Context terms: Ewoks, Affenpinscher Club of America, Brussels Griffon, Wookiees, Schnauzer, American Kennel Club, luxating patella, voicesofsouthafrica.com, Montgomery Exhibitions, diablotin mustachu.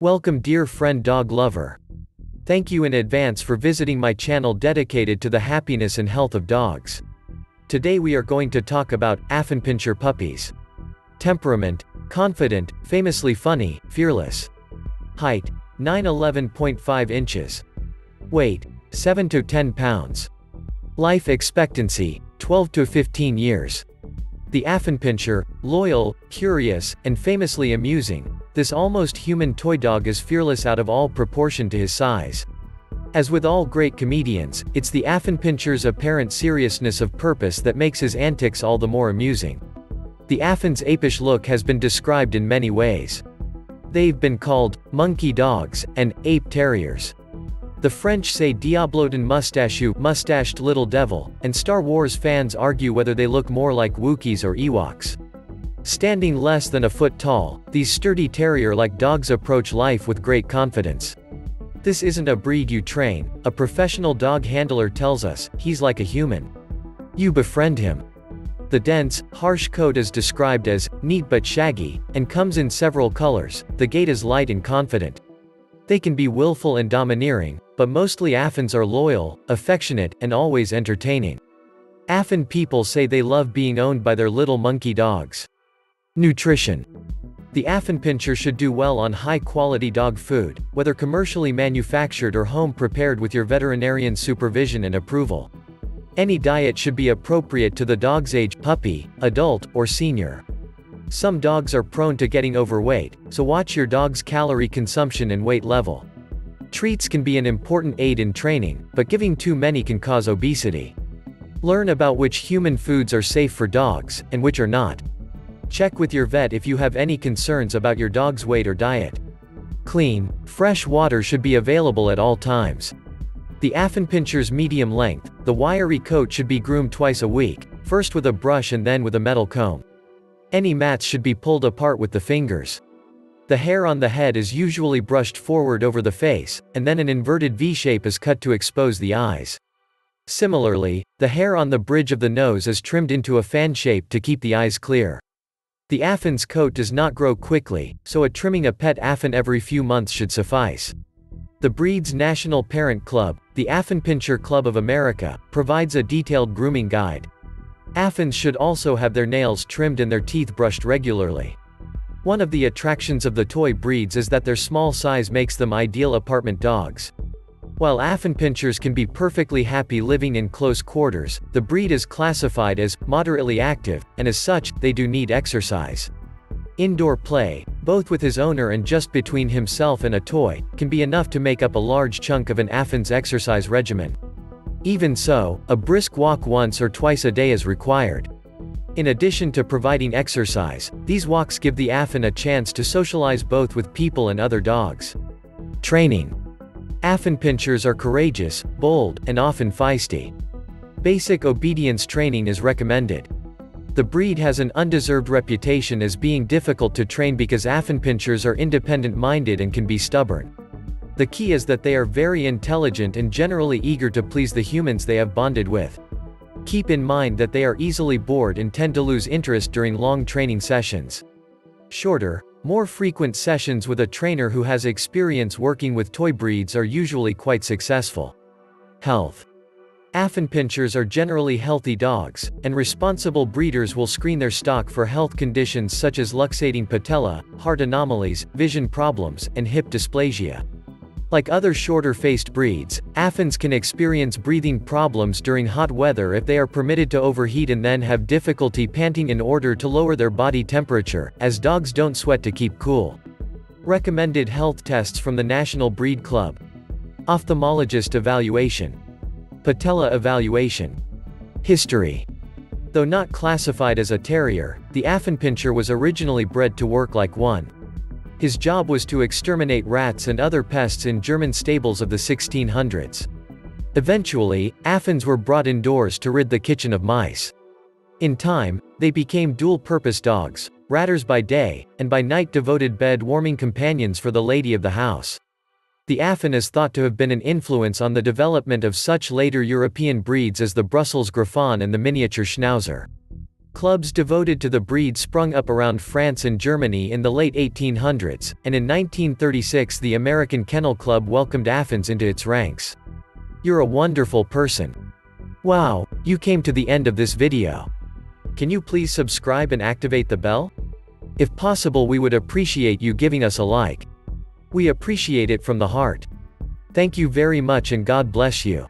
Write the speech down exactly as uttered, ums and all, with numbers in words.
Welcome dear friend dog lover. Thank you in advance for visiting my channel dedicated to the happiness and health of dogs. Today we are going to talk about Affenpinscher puppies. Temperament: confident, famously funny, fearless. Height: nine eleven point five inches. Weight: seven to ten pounds. Life expectancy: twelve to fifteen years. The Affenpinscher, loyal, curious, and famously amusing, this almost human toy dog is fearless out of all proportion to his size. As with all great comedians, it's the Affenpinscher's apparent seriousness of purpose that makes his antics all the more amusing. The Affen's apish look has been described in many ways. They've been called monkey dogs and ape terriers. The French say diablotin mustachu, mustached little devil, and Star Wars fans argue whether they look more like Wookiees or Ewoks. Standing less than a foot tall, these sturdy terrier-like dogs approach life with great confidence. This isn't a breed you train, a professional dog handler tells us. He's like a human. You befriend him. The dense, harsh coat is described as neat but shaggy, and comes in several colors. The gait is light and confident. They can be willful and domineering, but mostly Affens are loyal, affectionate, and always entertaining. Affen people say they love being owned by their little monkey dogs. Nutrition. The Affenpinscher should do well on high-quality dog food, whether commercially manufactured or home-prepared with your veterinarian's supervision and approval. Any diet should be appropriate to the dog's age, puppy, adult, or senior. Some dogs are prone to getting overweight, so watch your dog's calorie consumption and weight level. Treats can be an important aid in training, but giving too many can cause obesity. Learn about which human foods are safe for dogs, and which are not. Check with your vet if you have any concerns about your dog's weight or diet. Clean, fresh water should be available at all times. The Affenpinscher's medium length, the wiry coat should be groomed twice a week, first with a brush and then with a metal comb. Any mats should be pulled apart with the fingers. The hair on the head is usually brushed forward over the face, and then an inverted V-shape is cut to expose the eyes. Similarly, the hair on the bridge of the nose is trimmed into a fan shape to keep the eyes clear. The Affen's coat does not grow quickly, so a trimming a pet Affen every few months should suffice. The breed's national parent club, the Affenpinscher Club of America, provides a detailed grooming guide. Affens should also have their nails trimmed and their teeth brushed regularly. One of the attractions of the toy breeds is that their small size makes them ideal apartment dogs. While Affenpinschers can be perfectly happy living in close quarters, the breed is classified as moderately active, and as such, they do need exercise. Indoor play, both with his owner and just between himself and a toy, can be enough to make up a large chunk of an Affen's exercise regimen. Even so, a brisk walk once or twice a day is required. In addition to providing exercise, these walks give the Affen a chance to socialize both with people and other dogs. Training. Affenpinschers are courageous, bold, and often feisty. Basic obedience training is recommended. The breed has an undeserved reputation as being difficult to train because Affenpinschers are independent-minded and can be stubborn. The key is that they are very intelligent and generally eager to please the humans they have bonded with. Keep in mind that they are easily bored and tend to lose interest during long training sessions. Shorter, more frequent sessions with a trainer who has experience working with toy breeds are usually quite successful. Health. Affenpinschers are generally healthy dogs, and responsible breeders will screen their stock for health conditions such as luxating patella, heart anomalies, vision problems, and hip dysplasia. Like other shorter-faced breeds, Affens can experience breathing problems during hot weather if they are permitted to overheat and then have difficulty panting in order to lower their body temperature, as dogs don't sweat to keep cool. Recommended health tests from the National Breed Club. Ophthalmologist evaluation. Patella evaluation. History. Though not classified as a terrier, the Affenpinscher was originally bred to work like one. His job was to exterminate rats and other pests in German stables of the sixteen hundreds. Eventually, Affens were brought indoors to rid the kitchen of mice. In time, they became dual-purpose dogs, ratters by day, and by night devoted bed-warming companions for the lady of the house. The Affen is thought to have been an influence on the development of such later European breeds as the Brussels Griffon and the miniature Schnauzer. Clubs devoted to the breed sprung up around France and Germany in the late eighteen hundreds, and in nineteen thirty-six the American Kennel Club welcomed Affins into its ranks. You're a wonderful person. Wow, you came to the end of this video. Can you please subscribe and activate the bell? If possible, we would appreciate you giving us a like. We appreciate it from the heart. Thank you very much and God bless you.